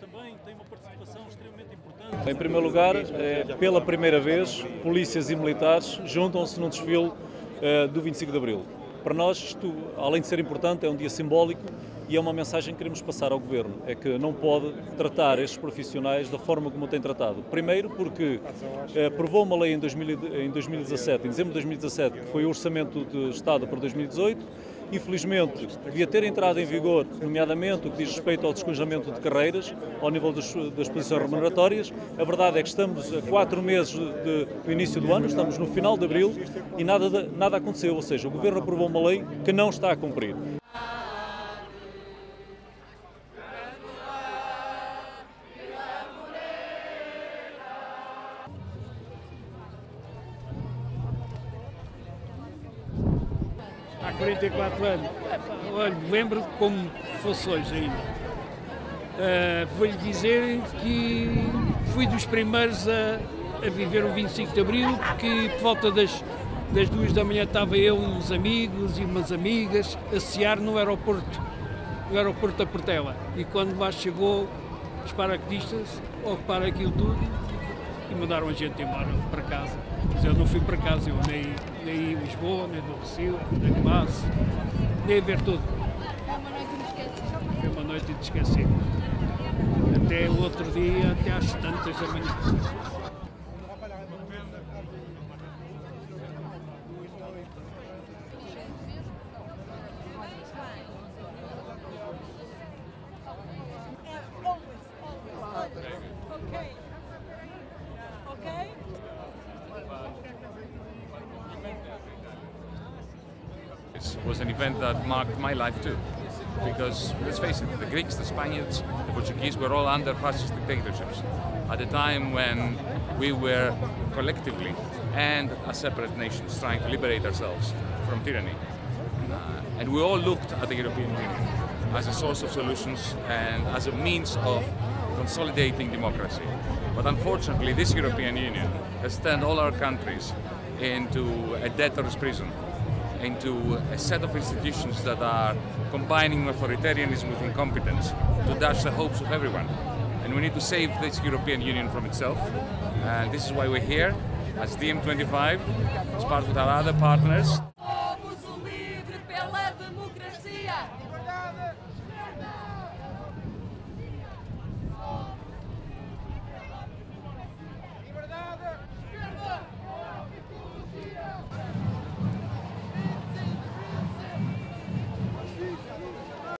Também tem uma participação extremamente importante. Em primeiro lugar, pela primeira vez, polícias e militares juntam-se num desfile do 25 de Abril. Para nós, isto, além de ser importante, é um dia simbólico e é uma mensagem que queremos passar ao Governo. É que não pode tratar estes profissionais da forma como tem tratado. Primeiro porque aprovou uma lei em dezembro de 2017, que foi o Orçamento de Estado para 2018, infelizmente, devia ter entrado em vigor, nomeadamente o que diz respeito ao descongelamento de carreiras, ao nível das posições remuneratórias. A verdade é que estamos a 4 meses do início do ano, estamos no final de abril e nada aconteceu, ou seja, o Governo aprovou uma lei que não está a cumprir. Há 44 anos, olha, lembro como fosse hoje ainda. Vou-lhe dizer que fui dos primeiros a viver o 25 de Abril, porque por volta das 2 da manhã estava eu, uns amigos e umas amigas, a cear no aeroporto da Portela. E quando lá chegou, os paraquedistas ocuparam aquilo tudo e mandaram a gente embora para casa. Mas eu não fui para casa, eu nem em Lisboa, nem no Rossio, nem no Maço, nem ver tudo. Foi uma noite inesquecível. Até o outro dia, até às 7 da manhã. It was an event that marked my life too, because let's face it, the Greeks, the Spaniards, the Portuguese were all under fascist dictatorships at a time when we were collectively and as separate nations trying to liberate ourselves from tyranny. And we all looked at the European Union as a source of solutions and as a means of consolidating democracy. But unfortunately, this European Union has turned all our countries into a debtor's prison, into a set of institutions that are combining authoritarianism with incompetence to dash the hopes of everyone. And we need to save this European Union from itself. And this is why we're here as DiEM25, as part with our other partners.